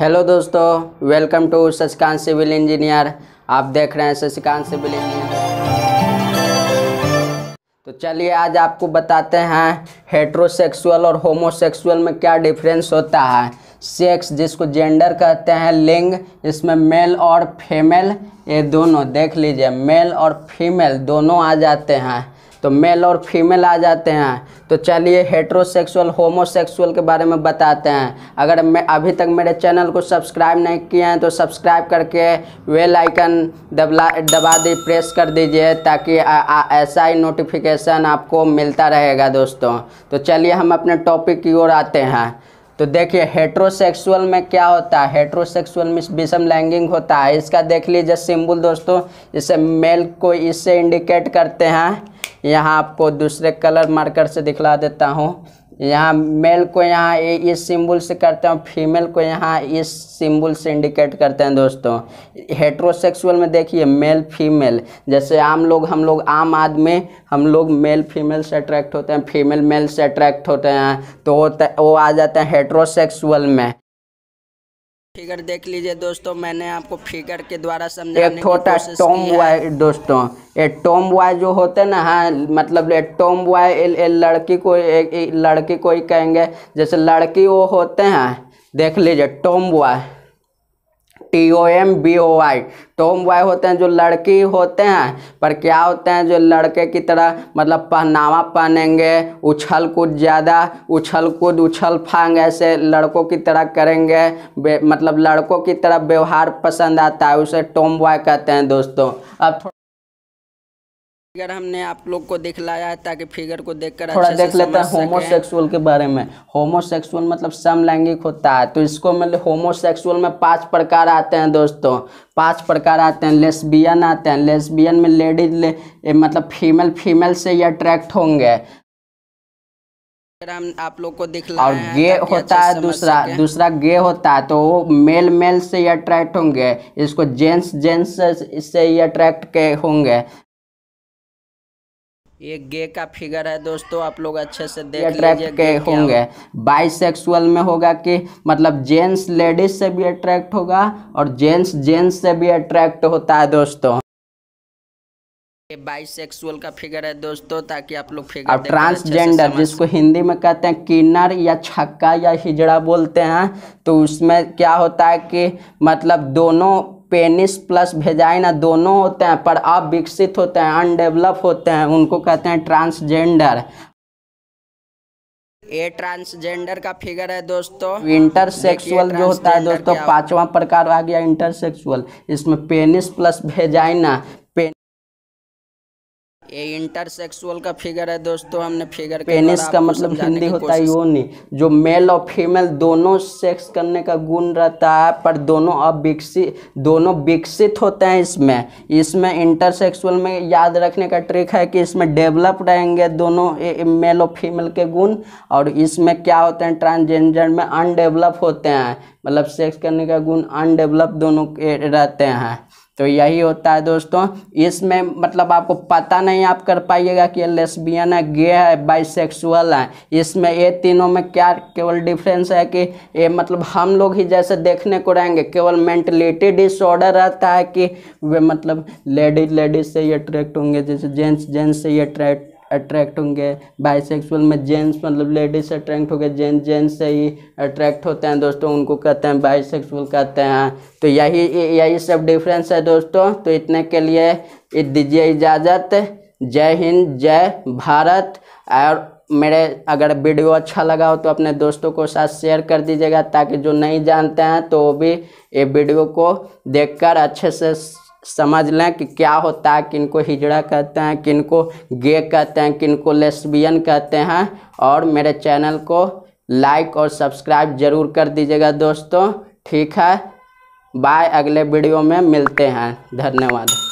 Hello दोस्तों, welcome to Shashikant civil engineer. आप देख रहे हैं शशिकांत सिविल इंजीनियर। तो चलिए आज आपको बताते हैं हेट्रोसेक्सुअल और होमोसेक्सुअल में क्या डिफरेंस होता है। सेक्स जिसको जेंडर कहते हैं, लिंग, इसमें मेल और फीमेल, ये दोनों देख लीजिए, मेल और फीमेल दोनों आ जाते हैं। तो मेल और फीमेल आ जाते हैं। तो चलिए हेट्रोसेक्सुअल होमोसेक्सुअल के बारे में बताते हैं। अगर मैं अभी तक मेरे चैनल को सब्सक्राइब नहीं किए हैं तो सब्सक्राइब करके बेल आइकन दबा प्रेस कर दीजिए, ताकि ऐसा ही नोटिफिकेशन आपको मिलता रहेगा दोस्तों। तो चलिए हम अपने टॉपिक की ओर आते हैं। तो देखिए हेट्रोसेक्सुअल में क्या होता है। हेट्रोसेक्सुअल में विषम लैंगिंग होता है। इसका देख लीजिए सिंबल दोस्तों, इसे मेल को इससे इंडिकेट करते हैं। यहाँ आपको दूसरे कलर मार्कर से दिखला देता हूँ। यहाँ मेल को यहाँ इस सिंबल से करते हैं, फीमेल को यहाँ इस सिंबल से इंडिकेट करते हैं दोस्तों। हेट्रोसेक्सुअल में देखिए मेल फीमेल, जैसे हम लोग आम आदमी, हम लोग मेल फीमेल से अट्रैक्ट होते हैं, फीमेल मेल से अट्रैक्ट होते हैं, तो वो आ जाते हैं हेट्रोसेक्सुअल में। फिगर देख लीजिए दोस्तों, मैंने आपको फिगर के द्वारा समझाने की कोशिश की है। टॉमबॉय दोस्तों, ये टॉमबॉय जो होते हैं ना, हाँ मतलब टॉमबॉय लड़की को ही कहेंगे, जैसे लड़की वो होते हैं। देख लीजिए टॉमबॉय, TOMBOY, टॉमबॉय होते हैं जो लड़की होते हैं, पर क्या होते हैं जो लड़के की तरह मतलब पहनावा पहनेंगे, उछल कूद ज़्यादा, उछल फांग ऐसे लड़कों की तरह करेंगे, मतलब लड़कों की तरह व्यवहार पसंद आता है, उसे टॉमबॉय कहते हैं दोस्तों। अब फिगर हमने आप लोग को दिखलाया है ताकि फिगर को देखकर थोड़ा देख लेते हैं होमोसेक्सुअल के बारे में। होमोसेक्सुअल मतलब समलैंगिक होता है। तो इसको मतलब होमोसेक्सुअल में 5 प्रकार आते हैं दोस्तों, 5 प्रकार आते हैं। लेस्बियन आते हैं, लेस्बियन में लेडीज मतलब फीमेल से ये अट्रैक्ट होंगे, हम आप लोग को दिखला। और गे होता है दूसरा गे होता है, तो वो मेल से ये अट्रैक्ट होंगे, इसको जेंट्स से ये अट्रैक्ट के होंगे। ये गे का फिगर है दोस्तों, आप लोग अच्छे से देख लीजिए के होंगे। बाइसेक्सुअल में होगा कि मतलब जेंट्स लेडीज से भी अट्रैक्ट होगा और जेंट्स से भी अट्रैक्ट होता है दोस्तों। ये बाइसेक्सुअल का फिगर है दोस्तों, ताकि आप लोग फिगर। अब ट्रांसजेंडर जिसको हिंदी में कहते हैं किन्नर या छक्का या हिजड़ा बोलते हैं, तो उसमें क्या होता है कि मतलब दोनों पेनिस प्लस वेजाइना दोनों होते हैं, पर अब विकसित होते हैं, अनडेवलप होते हैं, उनको कहते हैं ट्रांसजेंडर। ये ट्रांसजेंडर का फिगर है दोस्तों। इंटरसेक्सुअल जो होता है दोस्तों, 5वां प्रकार आ गया इंटरसेक्सुअल। इसमें पेनिस प्लस वेजाइना, ये इंटरसेक्सुअल का फिगर है दोस्तों। हमने फिगर पेनिस का मतलब हिंदी होता है योनि, जो मेल और फीमेल दोनों सेक्स करने का गुण रहता है, पर दोनों विकसित होते हैं। इसमें इंटरसेक्सुअल में याद रखने का ट्रिक है कि इसमें डेवलप रहेंगे दोनों मेल और फीमेल के गुण, और इसमें क्या होते हैं ट्रांसजेंडर में अनडेवलप होते हैं, मतलब सेक्स करने का गुण अनडेवलप दोनों के रहते हैं। तो यही होता है दोस्तों। इसमें मतलब आपको पता नहीं आप कर पाइएगा कि ये लेस्बियन है, गे है, बाइसेक्सुअल है। इसमें ये तीनों में क्या केवल डिफरेंस है कि ये मतलब हम लोग ही जैसे देखने को रहेंगे, केवल मेंटलिटी डिसऑर्डर रहता है कि वे मतलब लेडीज से ये अट्रैक्ट होंगे, जैसे जेंट्स से ये अट्रैक्ट होंगे। बाइसेक्सुअल में जेंट्स मतलब लेडीज से अट्रैक्ट हो गए, जेंट्स से ही अट्रैक्ट होते हैं दोस्तों, उनको कहते हैं बाइसेक्सुअल कहते हैं। तो यही सब डिफरेंस है दोस्तों। तो इतने के लिए दीजिए इजाज़त। जय हिंद, जय भारत। और मेरे अगर वीडियो अच्छा लगा हो तो अपने दोस्तों को साथ शेयर कर दीजिएगा, ताकि जो नहीं जानते हैं तो वो भी ये वीडियो को देखकर अच्छे से समझ लें कि क्या होता है, किनको हिजड़ा कहते हैं, किनको गे कहते हैं, किनको लेस्बियन कहते हैं। और मेरे चैनल को लाइक और सब्सक्राइब जरूर कर दीजिएगा दोस्तों। ठीक है, बाय। अगले वीडियो में मिलते हैं। धन्यवाद।